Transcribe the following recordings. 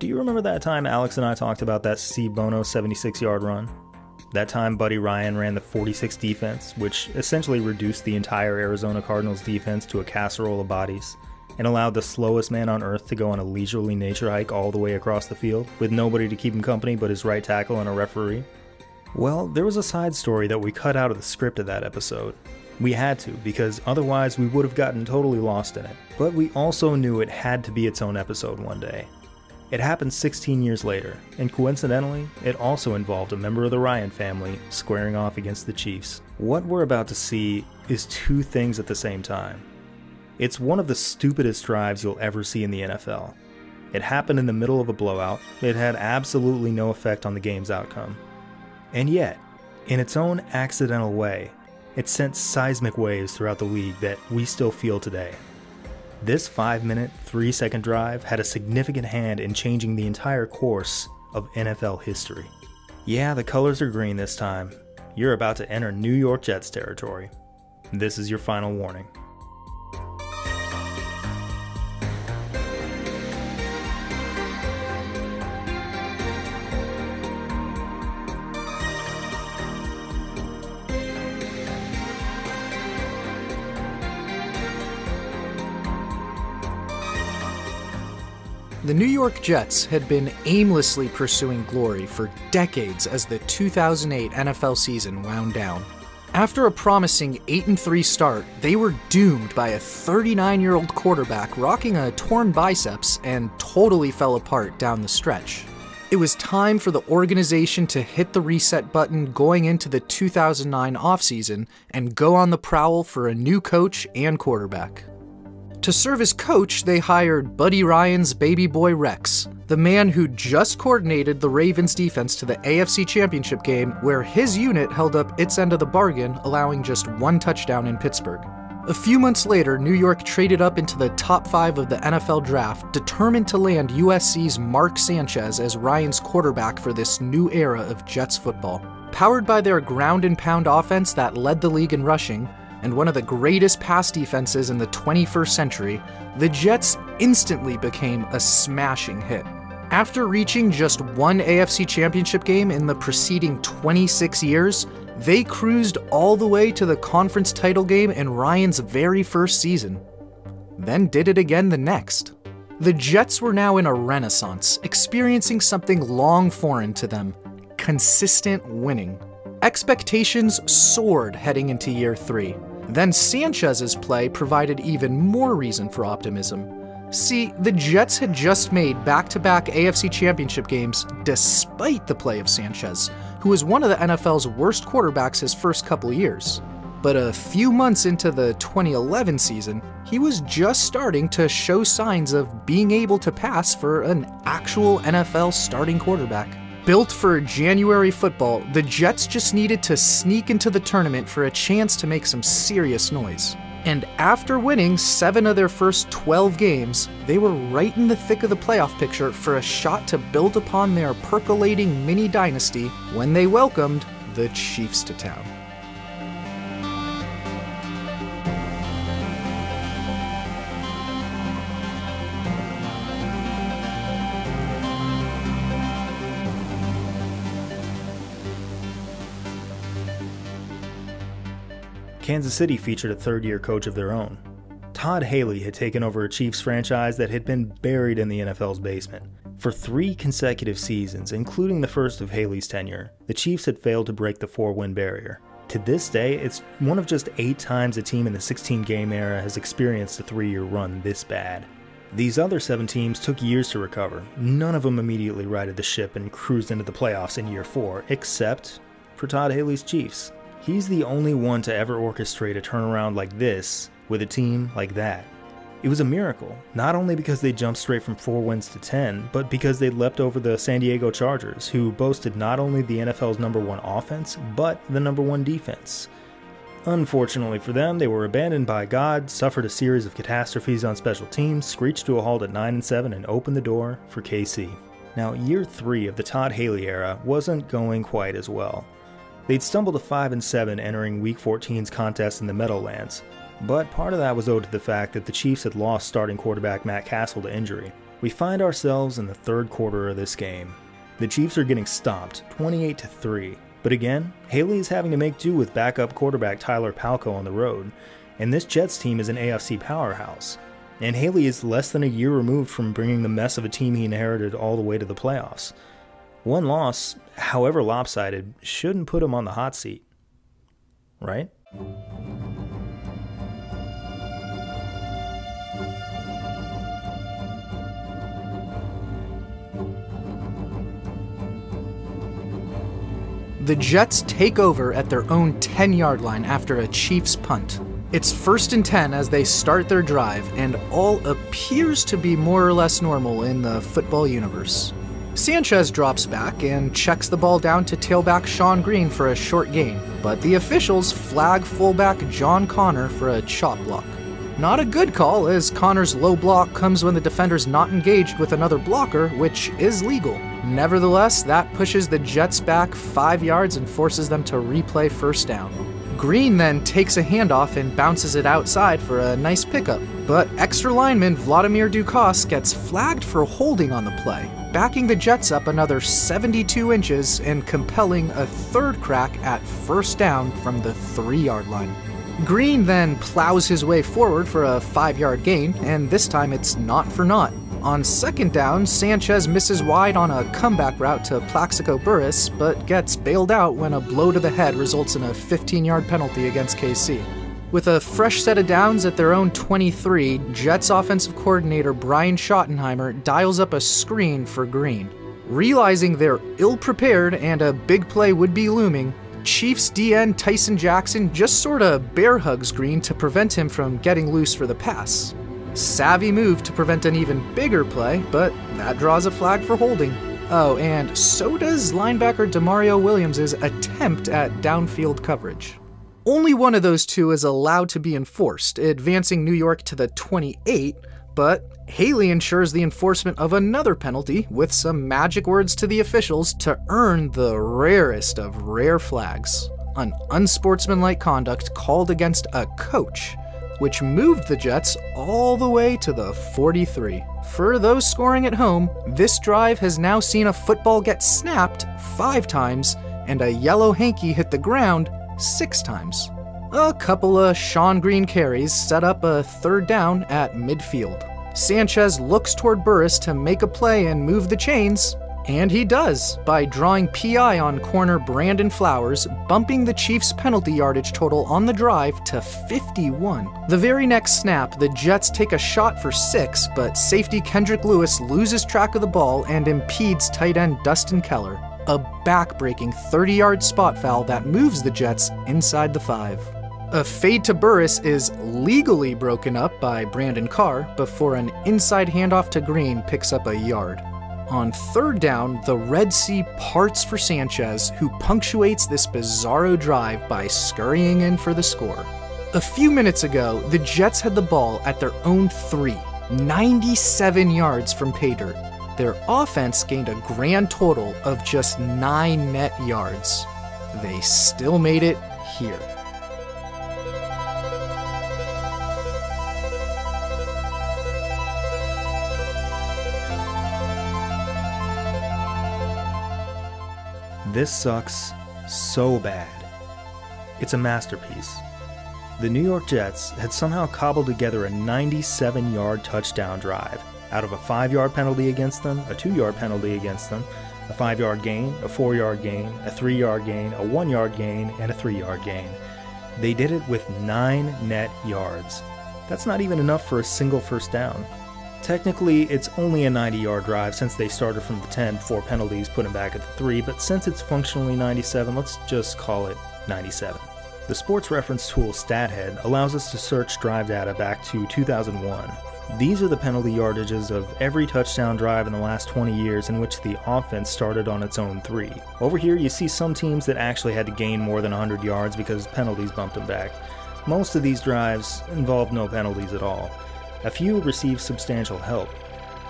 Do you remember that time Alex and I talked about that C. Bono 76-yard run? That time Buddy Ryan ran the 46 defense, which essentially reduced the entire Arizona Cardinals defense to a casserole of bodies, and allowed the slowest man on earth to go on a leisurely nature hike all the way across the field, with nobody to keep him company but his right tackle and a referee? Well, there was a side story that we cut out of the script of that episode. We had to, because otherwise we would have gotten totally lost in it. But we also knew it had to be its own episode one day. It happened 16 years later, and coincidentally, it also involved a member of the Ryan family squaring off against the Chiefs. What we're about to see is two things at the same time. It's one of the stupidest drives you'll ever see in the NFL. It happened in the middle of a blowout. It had absolutely no effect on the game's outcome. And yet, in its own accidental way, it sent seismic waves throughout the league that we still feel today. This 5-minute, 3-second drive had a significant hand in changing the entire course of NFL history. Yeah, the colors are green this time. You're about to enter New York Jets territory. This is your final warning. The New York Jets had been aimlessly pursuing glory for decades as the 2008 NFL season wound down. After a promising 8-3 start, they were doomed by a 39-year-old quarterback rocking a torn biceps and totally fell apart down the stretch. It was time for the organization to hit the reset button going into the 2009 offseason and go on the prowl for a new coach and quarterback. To serve as coach, they hired Buddy Ryan's baby boy Rex, the man who just coordinated the Ravens defense to the AFC Championship game where his unit held up its end of the bargain, allowing just one touchdown in Pittsburgh. A few months later, New York traded up into the top 5 of the NFL draft, determined to land USC's Mark Sanchez as Ryan's quarterback for this new era of Jets football. Powered by their ground-and-pound offense that led the league in rushing, and one of the greatest pass defenses in the 21st century, the Jets instantly became a smashing hit. After reaching just one AFC Championship game in the preceding 26 years, they cruised all the way to the conference title game in Ryan's very first season, then did it again the next. The Jets were now in a renaissance, experiencing something long foreign to them: consistent winning. Expectations soared heading into year 3. Then Sanchez's play provided even more reason for optimism. See, the Jets had just made back-to-back AFC Championship games despite the play of Sanchez, who was one of the NFL's worst quarterbacks his first couple years. But a few months into the 2011 season, he was just starting to show signs of being able to pass for an actual NFL starting quarterback. Built for January football, the Jets just needed to sneak into the tournament for a chance to make some serious noise. And after winning 7 of their first 12 games, they were right in the thick of the playoff picture for a shot to build upon their percolating mini dynasty when they welcomed the Chiefs to town. Kansas City featured a third-year coach of their own. Todd Haley had taken over a Chiefs franchise that had been buried in the NFL's basement. For 3 consecutive seasons, including the first of Haley's tenure, the Chiefs had failed to break the 4-win barrier. To this day, it's one of just 8 times a team in the 16-game era has experienced a 3-year run this bad. These other 7 teams took years to recover. None of them immediately righted the ship and cruised into the playoffs in year 4, except for Todd Haley's Chiefs. He's the only one to ever orchestrate a turnaround like this with a team like that. It was a miracle, not only because they jumped straight from 4 wins to 10, but because they leapt over the San Diego Chargers, who boasted not only the NFL's #1 offense, but the #1 defense. Unfortunately for them, they were abandoned by God, suffered a series of catastrophes on special teams, screeched to a halt at 9-7, and opened the door for KC. Now, year 3 of the Todd Haley era wasn't going quite as well. They'd stumbled to 5-7 entering Week 14's contest in the Meadowlands, but part of that was owed to the fact that the Chiefs had lost starting quarterback Matt Cassel to injury. We find ourselves in the third quarter of this game. The Chiefs are getting stomped 28-3, but again, Haley is having to make do with backup quarterback Tyler Palko on the road, and this Jets team is an AFC powerhouse, and Haley is less than a year removed from bringing the mess of a team he inherited all the way to the playoffs. One loss, however lopsided, shouldn't put him on the hot seat, right? The Jets take over at their own 10-yard line after a Chiefs punt. It's 1st and 10 as they start their drive, and all appears to be more or less normal in the football universe. Sanchez drops back and checks the ball down to tailback Sean Green for a short gain, but the officials flag fullback John Connor for a chop block. Not a good call, as Connor's low block comes when the defender's not engaged with another blocker, which is legal. Nevertheless, that pushes the Jets back 5 yards and forces them to replay first down. Green then takes a handoff and bounces it outside for a nice pickup, but extra lineman Vladimir Ducas gets flagged for holding on the play, backing the Jets up another 72 inches and compelling a third crack at first down from the 3-yard line. Green then plows his way forward for a 5-yard gain, and this time it's not for naught. On 2nd down, Sanchez misses wide on a comeback route to Plaxico Burris, but gets bailed out when a blow to the head results in a 15-yard penalty against KC. With a fresh set of downs at their own 23, Jets offensive coordinator Brian Schottenheimer dials up a screen for Green. Realizing they're ill-prepared and a big play would be looming, Chiefs DN Tyson Jackson just sorta bear hugs Green to prevent him from getting loose for the pass. Savvy move to prevent an even bigger play, but that draws a flag for holding. Oh, and so does linebacker DeMario Williams' attempt at downfield coverage. Only one of those two is allowed to be enforced, advancing New York to the 28, but Haley ensures the enforcement of another penalty with some magic words to the officials to earn the rarest of rare flags, an unsportsmanlike conduct called against a coach, which moved the Jets all the way to the 43. For those scoring at home, this drive has now seen a football get snapped 5 times and a yellow hanky hit the ground 6 times. A couple of Sean Green carries set up a 3rd down at midfield. Sanchez looks toward Burris to make a play and move the chains, and he does by drawing PI on corner Brandon Flowers, bumping the Chiefs' penalty yardage total on the drive to 51. The very next snap, the Jets take a shot for 6, but safety Kendrick Lewis loses track of the ball and impedes tight end Dustin Keller, a back-breaking 30-yard spot foul that moves the Jets inside the 5. A fade to Burris is legally broken up by Brandon Carr before an inside handoff to Green picks up a yard. On 3rd down, the Red Sea parts for Sanchez, who punctuates this bizarro drive by scurrying in for the score. A few minutes ago, the Jets had the ball at their own 3, 97 yards from pay dirt. Their offense gained a grand total of just 9 net yards. They still made it here. This sucks so bad. It's a masterpiece. The New York Jets had somehow cobbled together a 97-yard touchdown drive out of a 5-yard penalty against them, a 2-yard penalty against them, a 5-yard gain, a 4-yard gain, a 3-yard gain, a 1-yard gain, and a 3-yard gain. They did it with 9 net yards. That's not even enough for a single first down. Technically, it's only a 90-yard drive since they started from the 10 before penalties put them back at the 3, but since it's functionally 97, let's just call it 97. The sports reference tool StatHead allows us to search drive data back to 2001. These are the penalty yardages of every touchdown drive in the last 20 years in which the offense started on its own 3. Over here, you see some teams that actually had to gain more than 100 yards because penalties bumped them back. Most of these drives involved no penalties at all. A few received substantial help,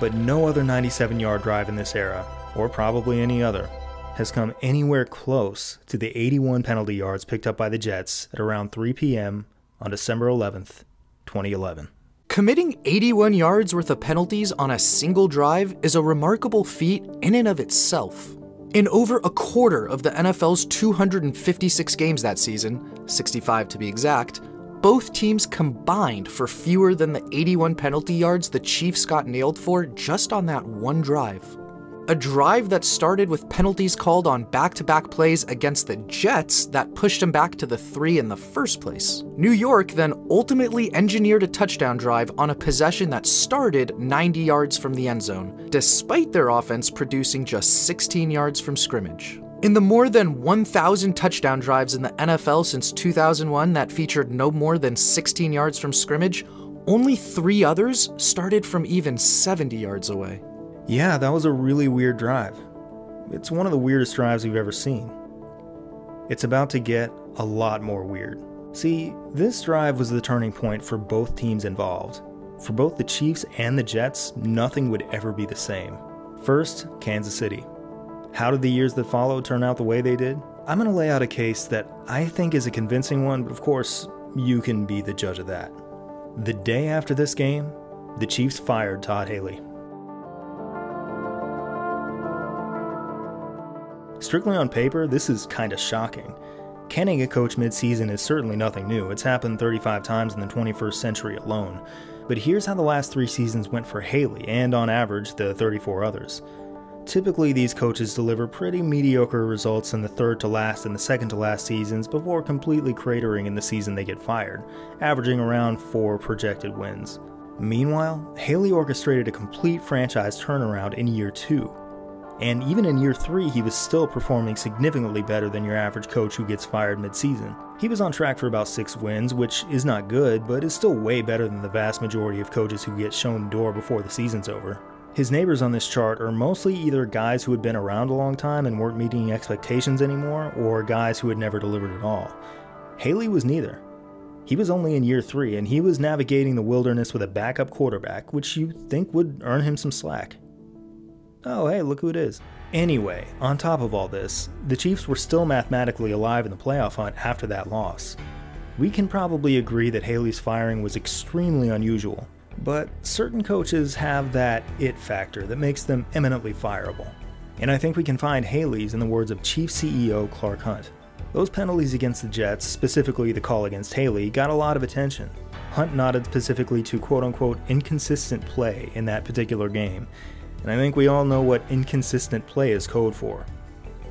but no other 97-yard drive in this era, or probably any other, has come anywhere close to the 81 penalty yards picked up by the Jets at around 3 p.m. on December 11th, 2011. Committing 81 yards worth of penalties on a single drive is a remarkable feat in and of itself. In over a quarter of the NFL's 256 games that season, 65 to be exact, both teams combined for fewer than the 81 penalty yards the Chiefs got nailed for just on that one drive. A drive that started with penalties called on back-to-back plays against the Jets that pushed them back to the 3 in the first place. New York then ultimately engineered a touchdown drive on a possession that started 90 yards from the end zone, despite their offense producing just 16 yards from scrimmage. In the more than 1,000 touchdown drives in the NFL since 2001 that featured no more than 16 yards from scrimmage, only 3 others started from even 70 yards away. Yeah, that was a really weird drive. It's one of the weirdest drives we've ever seen. It's about to get a lot more weird. See, this drive was the turning point for both teams involved. For both the Chiefs and the Jets, nothing would ever be the same. First, Kansas City. How did the years that followed turn out the way they did? I'm going to lay out a case that I think is a convincing one, but of course, you can be the judge of that. The day after this game, the Chiefs fired Todd Haley. Strictly on paper, this is kinda shocking. Canning a coach midseason is certainly nothing new. It's happened 35 times in the 21st century alone. But here's how the last 3 seasons went for Haley, and on average, the 34 others. Typically, these coaches deliver pretty mediocre results in the third to last and the second to last seasons before completely cratering in the season they get fired, averaging around 4 projected wins. Meanwhile, Haley orchestrated a complete franchise turnaround in year 2. And even in year 3, he was still performing significantly better than your average coach who gets fired mid-season. He was on track for about 6 wins, which is not good, but is still way better than the vast majority of coaches who get shown the door before the season's over. His neighbors on this chart are mostly either guys who had been around a long time and weren't meeting expectations anymore, or guys who had never delivered at all. Haley was neither. He was only in year 3, and he was navigating the wilderness with a backup quarterback, which you'd think would earn him some slack. Oh, hey, look who it is. Anyway, on top of all this, the Chiefs were still mathematically alive in the playoff hunt after that loss. We can probably agree that Haley's firing was extremely unusual, but certain coaches have that it factor that makes them eminently fireable. And I think we can find Haley's in the words of Chief CEO Clark Hunt. Those penalties against the Jets, specifically the call against Haley, got a lot of attention. Hunt nodded specifically to quote-unquote inconsistent play in that particular game. And I think we all know what inconsistent play is code for.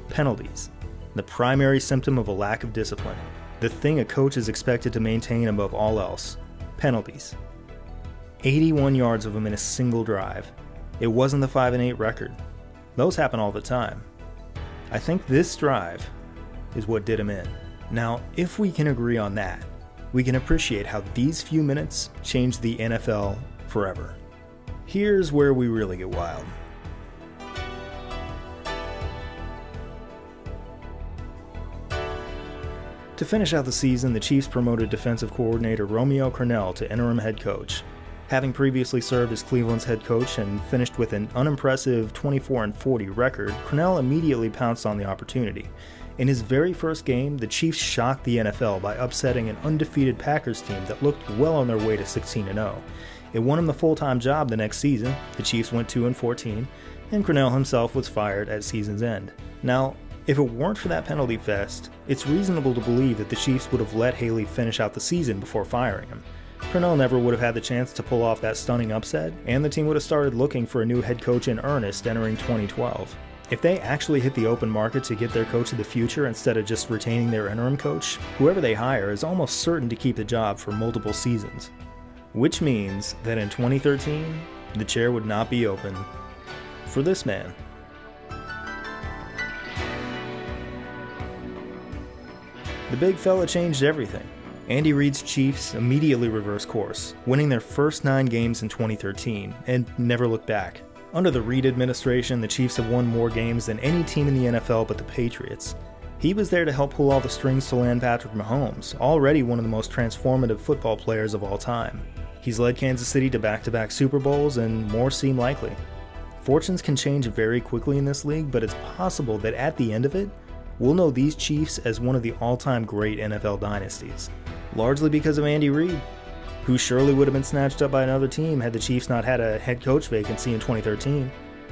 Penalties. The primary symptom of a lack of discipline. The thing a coach is expected to maintain above all else. Penalties. 81 yards of them in a single drive. It wasn't the 5-8 record. Those happen all the time. I think this drive is what did him in. Now, if we can agree on that, we can appreciate how these few minutes changed the NFL forever. Here's where we really get wild. To finish out the season, the Chiefs promoted defensive coordinator Romeo Crennel to interim head coach, having previously served as Cleveland's head coach and finished with an unimpressive 24-40 record. Crennel immediately pounced on the opportunity. In his very first game, the Chiefs shocked the NFL by upsetting an undefeated Packers team that looked well on their way to 16-0. It won him the full-time job the next season. The Chiefs went 2-14, and Crennel himself was fired at season's end. Now, if it weren't for that penalty fest, it's reasonable to believe that the Chiefs would have let Haley finish out the season before firing him. Crennel never would have had the chance to pull off that stunning upset, and the team would have started looking for a new head coach in earnest entering 2012. If they actually hit the open market to get their coach of the future instead of just retaining their interim coach, whoever they hire is almost certain to keep the job for multiple seasons. Which means that in 2013, the chair would not be open for this man. The big fella changed everything. Andy Reid's Chiefs immediately reversed course, winning their first 9 games in 2013, and never looked back. Under the Reid administration, the Chiefs have won more games than any team in the NFL but the Patriots. He was there to help pull all the strings to land Patrick Mahomes, already one of the most transformative football players of all time. He's led Kansas City to back-to-back Super Bowls, and more seem likely. Fortunes can change very quickly in this league, but it's possible that at the end of it, we'll know these Chiefs as one of the all-time great NFL dynasties, largely because of Andy Reid. who surely would have been snatched up by another team had the Chiefs not had a head coach vacancy in 2013,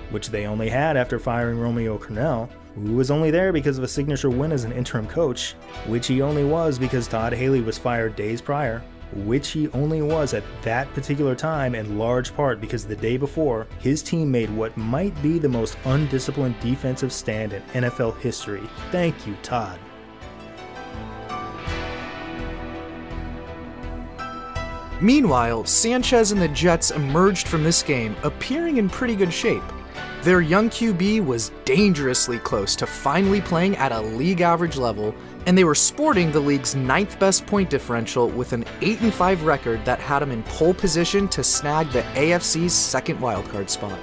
which they only had after firing Romeo Crennel, who was only there because of a signature win as an interim coach, which he only was because Todd Haley was fired days prior, which he only was at that particular time in large part because the day before, his team made what might be the most undisciplined defensive stand in NFL history. Thank you, Todd. Meanwhile, Sanchez and the Jets emerged from this game, appearing in pretty good shape. Their young QB was dangerously close to finally playing at a league average level, and they were sporting the league's 9th best point differential with an 8-5 record that had them in pole position to snag the AFC's second wildcard spot.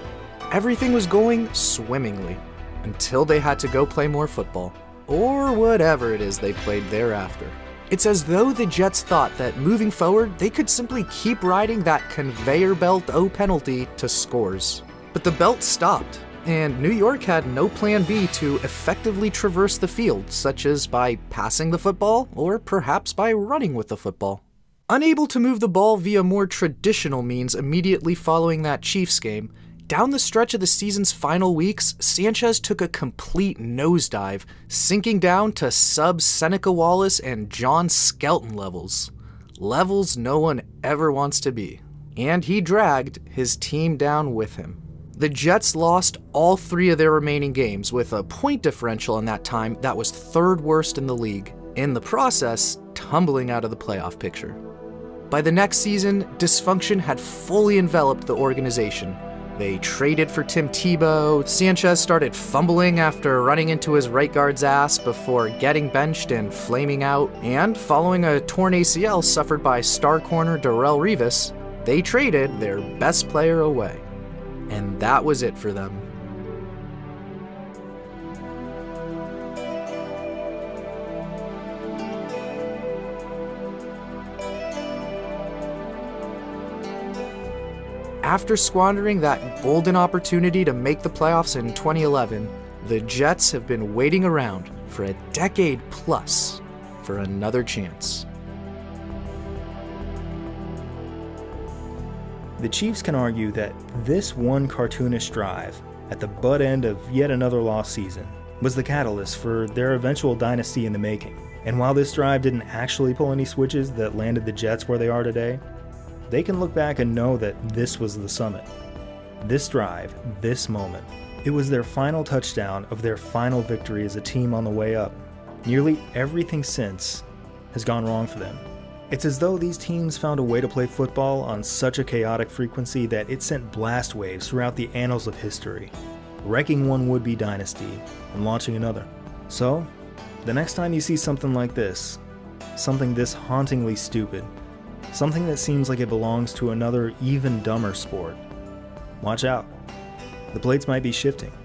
Everything was going swimmingly, until they had to go play more football, or whatever it is they played thereafter. It's as though the Jets thought that moving forward, they could simply keep riding that conveyor belt O penalty to scores. But the belt stopped, and New York had no plan B to effectively traverse the field, such as by passing the football or perhaps by running with the football. Unable to move the ball via more traditional means immediately following that Chiefs game, down the stretch of the season's final weeks, Sanchez took a complete nosedive, sinking down to sub-Seneca Wallace and John Skelton levels. Levels no one ever wants to be. And he dragged his team down with him. The Jets lost all three of their remaining games with a point differential in that time that was third worst in the league, in the process tumbling out of the playoff picture. By the next season, dysfunction had fully enveloped the organization. They traded for Tim Tebow, Sanchez started fumbling after running into his right guard's ass before getting benched and flaming out, and following a torn ACL suffered by star corner Darrelle Revis, they traded their best player away. And that was it for them. After squandering that golden opportunity to make the playoffs in 2011, the Jets have been waiting around for a decade plus for another chance. The Chiefs can argue that this one cartoonish drive, at the butt end of yet another lost season, was the catalyst for their eventual dynasty in the making. And while this drive didn't actually pull any switches that landed the Jets where they are today, they can look back and know that this was the summit. This drive, this moment, it was their final touchdown of their final victory as a team on the way up. Nearly everything since has gone wrong for them. It's as though these teams found a way to play football on such a chaotic frequency that it sent blast waves throughout the annals of history, wrecking one would-be dynasty and launching another. So, the next time you see something like this, something this hauntingly stupid, something that seems like it belongs to another even dumber sport, watch out. The plates might be shifting.